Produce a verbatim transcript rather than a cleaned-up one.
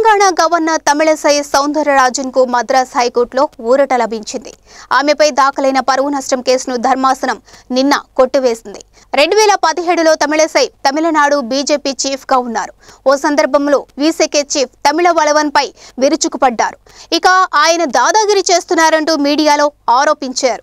Telangana Governor Tamilisai Soundararajan ku Madras High Court lo ఊరట లభించింది. ఆమెపై దాఖలైన పరువు నష్టం కేసును ధర్మాసనం నిన్న కొట్టివేసింది. రెండు వేల పదిహేడు లో తమిళసై తమిళనాడు బీజేపీ చీఫ్ గా ఉన్నారు. ఓ సందర్భంలో వీసీకే చీఫ్ తమిళవలవన్ పై విరుచుకుపడ్డారు. ఇక ఆయన దాదాగిరి చేస్తున్నారంటూ మీడియాలో ఆరోపించారు.